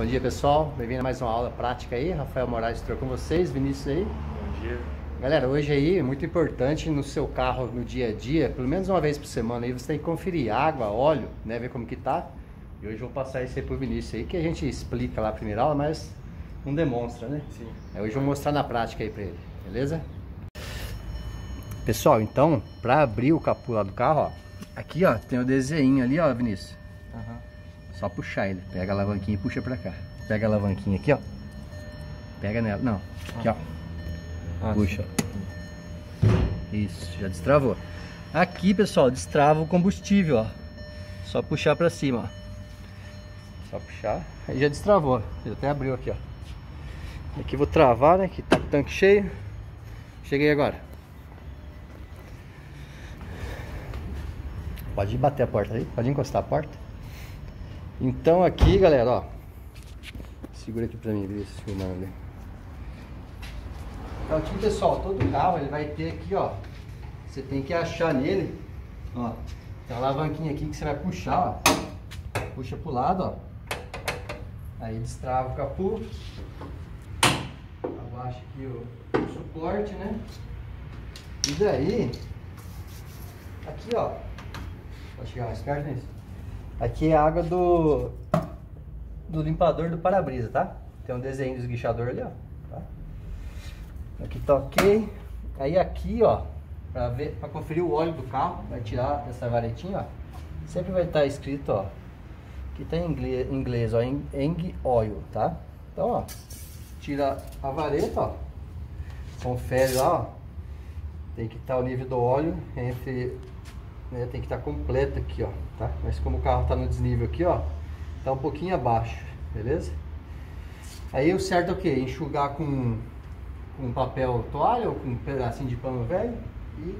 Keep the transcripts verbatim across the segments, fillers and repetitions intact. Bom dia, pessoal, bem-vindo a mais uma aula prática aí. Rafael Moraes Instrutor com vocês, Vinícius aí. Bom dia. Galera, hoje aí é muito importante no seu carro no dia a dia, pelo menos uma vez por semana aí, você tem que conferir água, óleo, né, ver como que tá. E hoje eu vou passar isso aí pro Vinícius aí, que a gente explica lá na primeira aula, mas não demonstra, né? Sim. É, hoje eu vou mostrar na prática aí pra ele, beleza? Pessoal, então, pra abrir o capô lá do carro, ó, aqui ó, tem o desenho ali, ó, Vinícius. Aham. Uhum. Só puxar ele, pega a alavanquinha e puxa pra cá. Pega a alavanquinha aqui, ó. Pega nela, não, aqui ó. Ah, puxa. Isso, já destravou. Aqui, pessoal, destrava o combustível, ó. Só puxar pra cima, ó. Só puxar, aí já destravou, já até abriu aqui, ó. Aqui vou travar, né, que tá o tanque cheio. Cheguei agora. Pode bater a porta aí, pode encostar a porta. Então aqui, galera, ó, segura aqui pra mim, ver se filmando ali. Então aqui, pessoal, todo carro ele vai ter aqui, ó, você tem que achar nele, ó, tem uma alavanquinha aqui que você vai puxar, ó, puxa pro lado, ó, aí destrava o capô, abaixa aqui o, o suporte, né, e daí, aqui, ó, pode chegar mais perto nisso. Aqui é a água do, do limpador do para-brisa, tá? Tem um desenho do esguichador ali, ó. Tá? Aqui tá ok. Aí aqui, ó, pra, ver, pra conferir o óleo do carro, vai tirar essa varetinha, ó. Sempre vai estar escrito, ó. Aqui tá em inglês, inglês ó, Eng Oil, tá? Então, ó, tira a vareta, ó. Confere lá, ó. Tem que estar o nível do óleo entre... Né, tem que estar tá completo aqui, ó, tá? Mas como o carro tá no desnível aqui, ó, tá um pouquinho abaixo, beleza? Aí o certo é o que? Enxugar com, com papel toalha ou com um pedacinho de pano velho e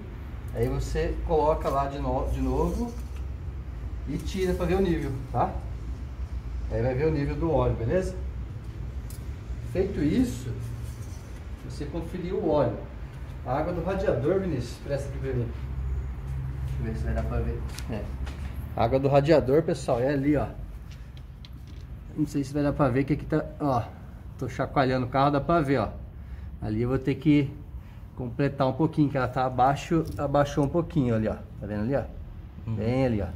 aí você coloca lá de, no, de novo e tira pra ver o nível, tá? Aí vai ver o nível do óleo, beleza? Feito isso, você conferiu o óleo. A água do radiador, Vinícius, presta aqui pra mim. Deixa eu ver se vai dar pra ver. É. A água do radiador, pessoal, é ali, ó. Não sei se vai dar pra ver que aqui tá, ó. Tô chacoalhando o carro, dá pra ver, ó. Ali eu vou ter que completar um pouquinho, que ela tá abaixo, abaixou um pouquinho ali, ó. Tá vendo ali, ó? Uhum. Bem ali, ó.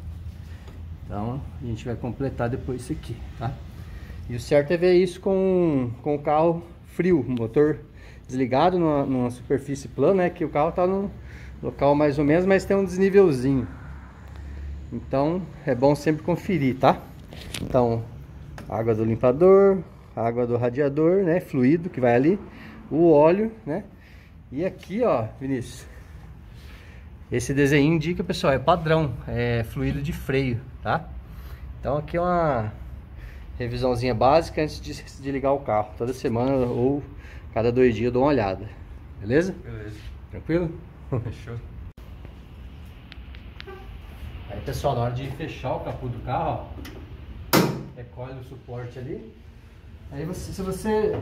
Então, a gente vai completar depois isso aqui, tá? E o certo é ver isso com, com o carro frio, motor desligado numa, numa superfície plana, né? Que o carro tá no... local mais ou menos, mas tem um desnivelzinho. Então é bom sempre conferir, tá? Então, água do limpador, água do radiador, né? Fluido que vai ali, o óleo, né? E aqui, ó, Vinícius, esse desenho indica, pessoal, é padrão, é fluido de freio, tá? Então aqui é uma revisãozinha básica antes de, de ligar o carro. Toda semana ou cada dois dias eu dou uma olhada, beleza? Beleza. Tranquilo? Fechou. Aí, pessoal, na hora de fechar o capô do carro, ó, recolhe o suporte ali. Aí você, se você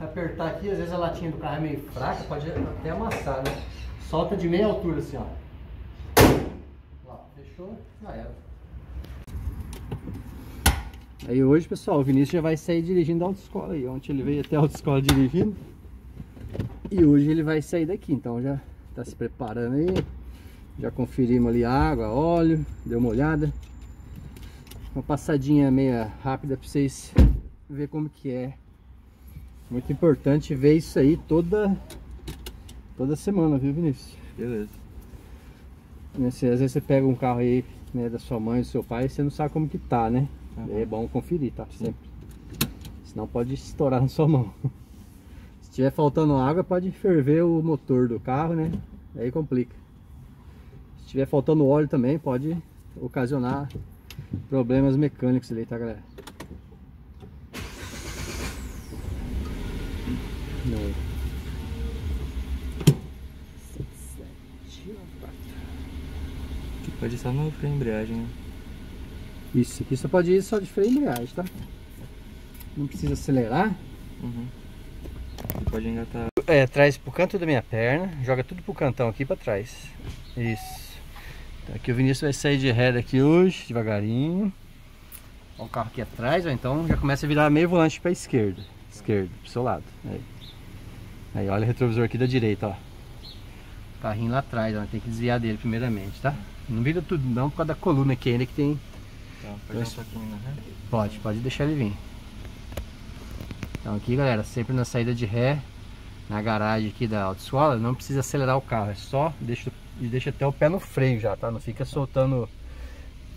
apertar aqui, às vezes a latinha do carro é meio fraca, pode até amassar, né? Solta de meia altura assim, ó. Ó, fechou, já era. Aí hoje, pessoal, o Vinícius já vai sair dirigindo da autoescola aí. Ontem ele veio até a autoescola dirigindo. E hoje ele vai sair daqui, então já tá se preparando aí, já conferimos ali água, óleo, deu uma olhada, uma passadinha meia rápida para vocês ver como que é. Muito importante ver isso aí toda toda semana, viu, Vinícius? Beleza. Às vezes você pega um carro aí, né, da sua mãe, do seu pai, e você não sabe como que tá, né? Uhum. É bom conferir, tá? Sempre. Senão pode estourar na sua mão. Se tiver faltando água, pode ferver o motor do carro, né? Aí complica. Se tiver faltando óleo também, pode ocasionar problemas mecânicos ali, tá, galera? Aqui pode ir só no freio embreagem, né? Isso aqui só pode ir só de freio embreagem, tá? Não precisa acelerar. Uhum. Pode engatar. É, traz pro canto da minha perna, joga tudo pro cantão aqui pra trás. Isso. Então aqui o Vinícius vai sair de ré daqui hoje, devagarinho. Ó, o carro aqui atrás, ó, então já começa a virar meio volante para a esquerda. Esquerda, pro seu lado. Aí. Aí, olha o retrovisor aqui da direita, ó. O carrinho lá atrás, ó, tem que desviar dele primeiramente, tá? Não vira tudo não, por causa da coluna aqui ainda que tem... Tá, pode, então, um pouquinho, né? Pode, pode deixar ele vir. Então aqui, galera, sempre na saída de ré, na garagem aqui da autoescola, não precisa acelerar o carro, é só deixa, deixa até o pé no freio já, tá? Não fica soltando,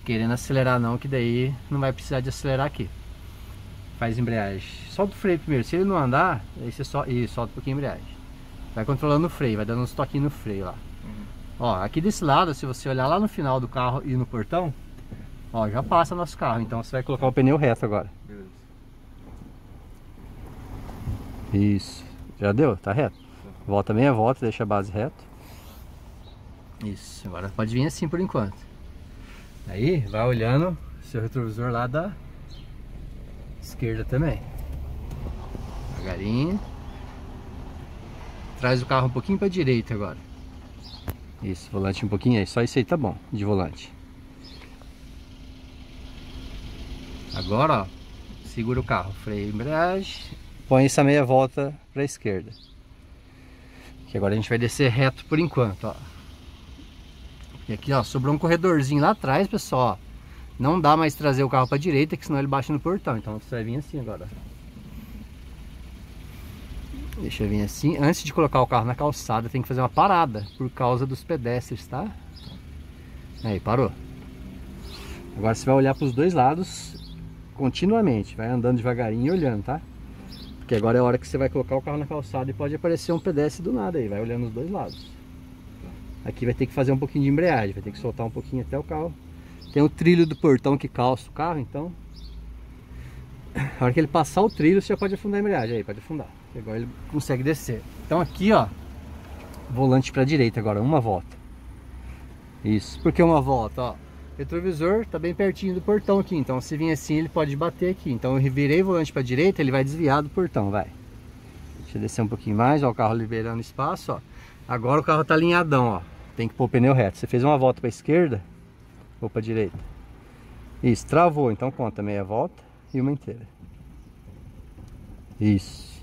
querendo acelerar não, que daí não vai precisar de acelerar aqui. Faz embreagem, solta o freio primeiro, se ele não andar, aí você só... Isso, solta um pouquinho a embreagem. Vai controlando o freio, vai dando uns toquinhos no freio lá. Uhum. Ó, aqui desse lado, se você olhar lá no final do carro e no portão, ó, já passa nosso carro, então você vai colocar o pneu reto agora. Beleza. Isso. Já deu? Tá reto? Volta meia volta, deixa a base reta. Isso, agora pode vir assim por enquanto. Aí vai olhando seu retrovisor lá da esquerda também. Devagarinho. Traz o carro um pouquinho pra direita agora. Isso, volante um pouquinho aí, só isso aí tá bom, de volante. Agora, ó, segura o carro, freio, embreagem. Põe essa meia volta para a esquerda. Que agora a gente vai descer reto por enquanto, ó. E aqui, ó, sobrou um corredorzinho lá atrás, pessoal. Ó. Não dá mais trazer o carro para a direita, que senão ele baixa no portão. Então você vai vir assim agora. Deixa eu vir assim. Antes de colocar o carro na calçada, tem que fazer uma parada por causa dos pedestres, tá? Aí, parou. Agora você vai olhar para os dois lados continuamente. Vai andando devagarinho e olhando, tá? Porque agora é a hora que você vai colocar o carro na calçada e pode aparecer um pedestre do nada aí, vai olhando os dois lados. Aqui vai ter que fazer um pouquinho de embreagem, vai ter que soltar um pouquinho até o carro. Tem o trilho do portão que calça o carro, então... A hora que ele passar o trilho, você já pode afundar a embreagem aí, pode afundar. E agora ele consegue descer. Então aqui, ó, volante pra direita agora, uma volta. Isso, porque uma volta, ó. Retrovisor tá bem pertinho do portão aqui, então se vir assim ele pode bater aqui. Então eu virei o volante para a direita, ele vai desviar do portão, vai. Deixa eu descer um pouquinho mais, ó, o carro liberando espaço, ó. Agora o carro tá alinhadão, ó. Tem que pôr o pneu reto. Você fez uma volta para a esquerda ou para a direita. Isso, travou, então conta meia volta e uma inteira. Isso.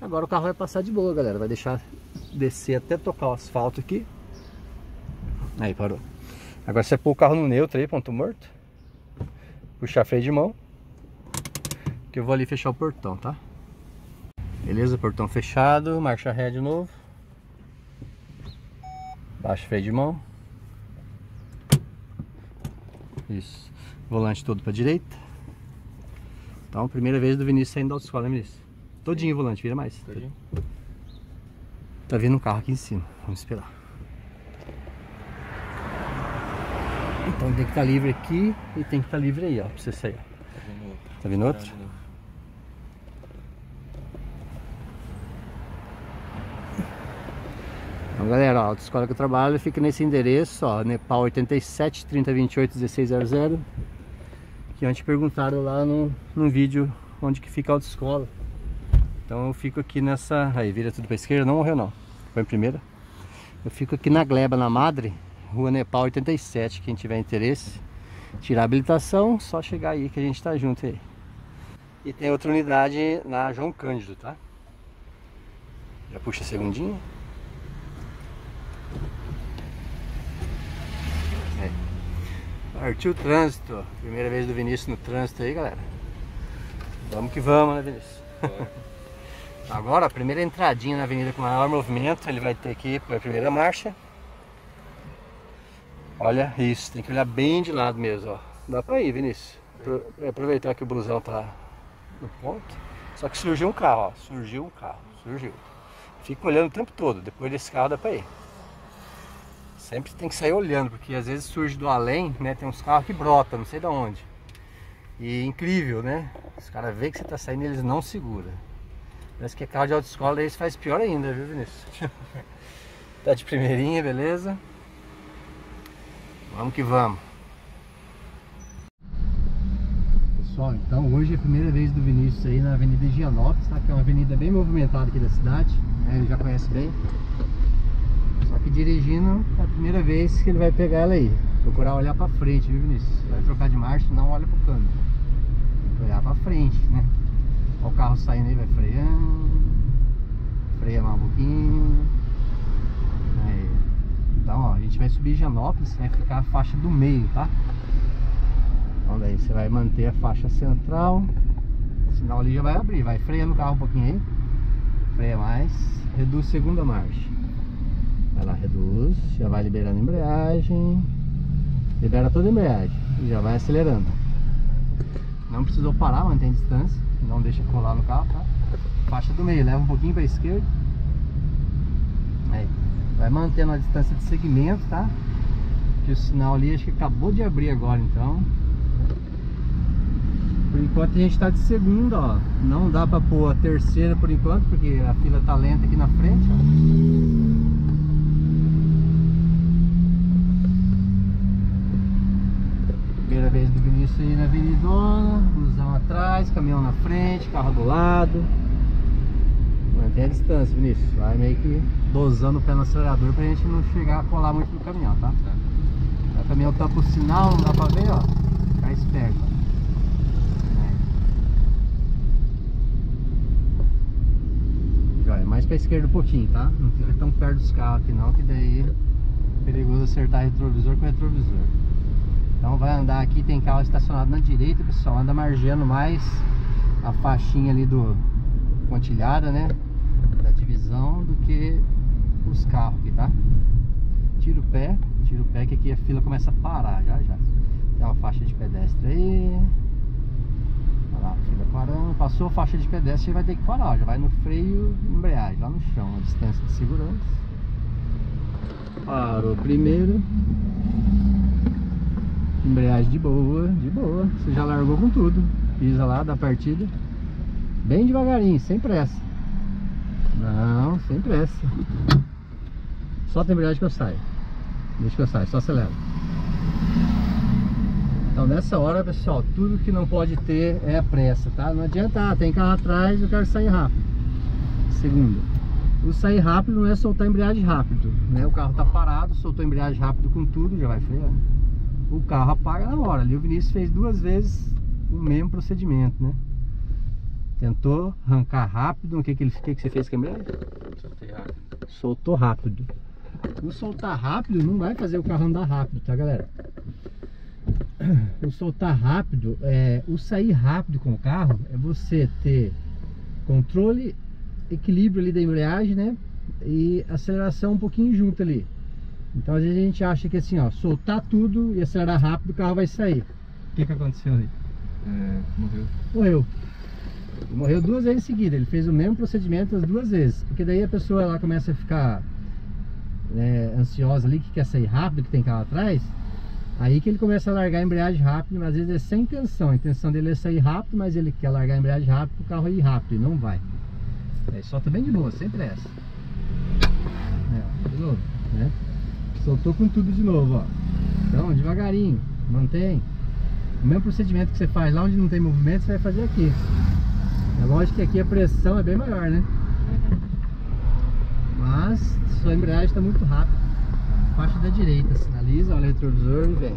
Agora o carro vai passar de boa, galera. Vai deixar descer até tocar o asfalto aqui. Aí, parou. Agora você pôr o carro no neutro aí, ponto morto. Puxar freio de mão. Que eu vou ali fechar o portão, tá? Beleza, portão fechado. Marcha ré de novo. Baixa freio de mão. Isso. Volante todo pra direita. Então, primeira vez do Vinícius saindo da autoescola, né, Vinícius? Todinho o volante, vira mais. Todinho. Tá vindo um carro aqui em cima. Vamos esperar. Então tem que estar livre aqui e tem que estar livre aí, ó, pra você sair. Tá vindo outro. Tá vindo outro? Então, galera, ó, a autoescola que eu trabalho fica nesse endereço, ó, Nepal oitenta e sete, trinta, vinte e oito, dezesseis zero zero. Que antes perguntaram lá no, no vídeo onde que fica a autoescola. Então eu fico aqui nessa... Aí, vira tudo pra esquerda, não morreu não. Foi em primeira. Eu fico aqui na gleba, na Madre. Rua Nepal oitenta e sete, quem tiver interesse, tirar a habilitação, só chegar aí que a gente tá junto aí. E tem outra unidade na João Cândido, tá? Já puxa segundinho. É. Partiu o trânsito, primeira vez do Vinícius no trânsito aí, galera. Vamos que vamos, né, Vinícius? É. Agora, a primeira entradinha na avenida com maior movimento, ele vai ter que ir para a primeira marcha. Olha isso, tem que olhar bem de lado mesmo, ó. Dá pra ir, Vinícius. Aproveitar que o blusão tá no ponto. Só que surgiu um carro, ó. Surgiu um carro, surgiu. Fica olhando o tempo todo, depois desse carro dá pra ir. Sempre tem que sair olhando, porque às vezes surge do além, né? Tem uns carros que brotam, não sei de onde. E incrível, né? Os caras veem que você tá saindo e eles não seguram. Parece que é carro de autoescola, aí isso faz pior ainda, viu, Vinícius? Tá de primeirinha, beleza? Vamos que vamos. Pessoal, então hoje é a primeira vez do Vinícius aí na avenida Gianópolis, tá? Que é uma avenida bem movimentada aqui da cidade, né? Ele já conhece bem. Só que dirigindo é a primeira vez que ele vai pegar ela aí. Procurar olhar pra frente, viu, Vinícius? Vai trocar de marcha, não olha pro câmbio. olhar pra frente, né? Ó, o carro saindo aí, vai freando. Freia mais um pouquinho. Aí. Então, ó, a gente vai subir Janópolis, vai ficar a faixa do meio, tá? Então daí você vai manter a faixa central. O sinal ali já vai abrir, vai freando o carro um pouquinho aí. Freia mais, reduz segunda marcha. Vai lá, reduz, já vai liberando a embreagem. Libera toda a embreagem e já vai acelerando. Não precisou parar, mantém a distância. Não deixa colar no carro, tá? Faixa do meio, leva um pouquinho para a esquerda. Aí, vai mantendo a distância de segmento, tá? Que o sinal ali acho que acabou de abrir agora, então. Por enquanto a gente está de segunda, ó. Não dá para pôr a terceira por enquanto, porque a fila tá lenta aqui na frente, ó. Primeira vez do Vinícius aí na Avenidona Cruzão, atrás, caminhão na frente, carro do lado. Mantém a distância, Vinícius. Vai meio que dosando o pé no acelerador pra gente não chegar a colar muito no caminhão, tá? Tá. O caminhão tá pro sinal, não dá pra ver, ó. Fica esperto. É. Joia, mais pra esquerda um pouquinho, tá? Não fica tão perto dos carros aqui não, que daí é perigoso acertar retrovisor com retrovisor. Então vai andar aqui, tem carro estacionado na direita, pessoal, anda margeando mais a faixinha ali do pontilhada, né, da divisão, do que os carros aqui, tá? Tira o pé, tira o pé que aqui a fila começa a parar já já. Tem uma faixa de pedestre aí. Olha lá, a fila parando, passou a faixa de pedestre, você vai ter que parar, ó, já vai no freio, embreagem, lá no chão, a distância de segurança. Parou primeiro. Embreagem de boa, de boa. Você já largou com tudo. Pisa lá, dá partida. Bem devagarinho, sem pressa. Não, sem pressa. Solta a embreagem que eu saio. Deixa que eu saio, só acelera. Então nessa hora, pessoal, tudo que não pode ter é a pressa, tá? Não adianta, ah, tem carro atrás, eu quero sair rápido. Segundo, o sair rápido não é soltar a embreagem rápido, né? O carro tá parado, soltou a embreagem rápido com tudo, já vai frear. O carro apaga na hora. Ali o Vinícius fez duas vezes o mesmo procedimento, né? Tentou arrancar rápido. O que que, ele, que, que você fez, câmera? Soltei rápido. Soltou rápido. O soltar rápido não vai fazer o carro andar rápido, tá, galera? O soltar rápido, é, o sair rápido com o carro, é você ter controle, equilíbrio ali da embreagem, né? E aceleração um pouquinho junto ali. Então às vezes a gente acha que assim, ó, soltar tudo e acelerar rápido, o carro vai sair. O que que aconteceu ali? É, morreu. Morreu. Morreu duas vezes em seguida, ele fez o mesmo procedimento as duas vezes. Porque daí a pessoa ela começa a ficar é, ansiosa ali, que quer sair rápido, que tem carro atrás. Aí que ele começa a largar a embreagem rápido, mas às vezes é sem intenção. A intenção dele é sair rápido, mas ele quer largar a embreagem rápido para o carro ir rápido e não vai. É, solta bem de boa, sem pressa. É, de novo, né? Soltou com tudo de novo, ó. Então, devagarinho, mantém. O mesmo procedimento que você faz lá onde não tem movimento, você vai fazer aqui. É lógico que aqui a pressão é bem maior, né? Mas sua embreagem está muito rápida. Faixa da direita, sinaliza, olha o retrovisor e vem.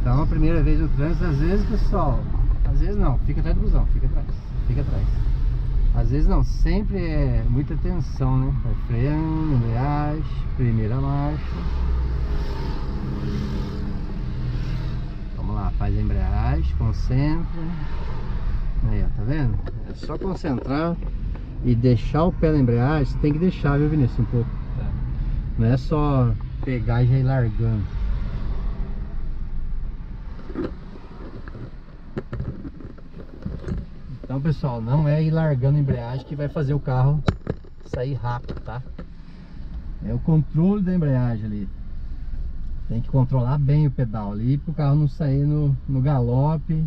Então, a primeira vez no trânsito, às vezes, pessoal, às vezes não, fica atrás do busão, fica atrás, fica atrás. Às vezes não, sempre é muita tensão, né? Vai freando, embreagem, primeira marcha. Vamos lá, faz a embreagem, concentra. Aí, ó, tá vendo? É só concentrar e deixar o pé na embreagem. Você tem que deixar, viu, Vinícius, um pouco. Tá. Não é só pegar e já ir largando. Então, pessoal, não é ir largando a embreagem que vai fazer o carro sair rápido, tá? É o controle da embreagem ali. Tem que controlar bem o pedal ali para o carro não sair no, no galope.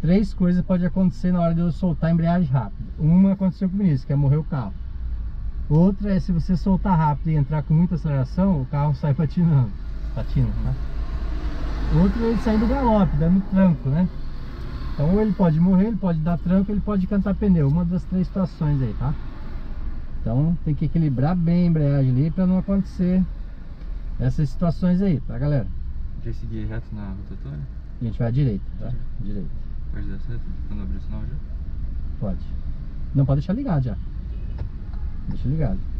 Três coisas podem acontecer na hora de eu soltar a embreagem rápido. Uma aconteceu com isso, que é morrer o carro. Outra é se você soltar rápido e entrar com muita aceleração, o carro sai patinando. Patina, tá? Outra é ele sair do galope, dando tranco, né? Então ou ele pode morrer, ele pode dar tranco, ele pode cantar pneu. Uma das três situações aí, tá? Então tem que equilibrar bem a embreagem ali para não acontecer essas situações aí, tá, galera? Já seguir reto na rotatória? E a gente vai à direita, tá? Direita. direita. Pode dar certo? Quando abrir o sinal já? Pode. Não, pode deixar ligado já. Deixa ligado.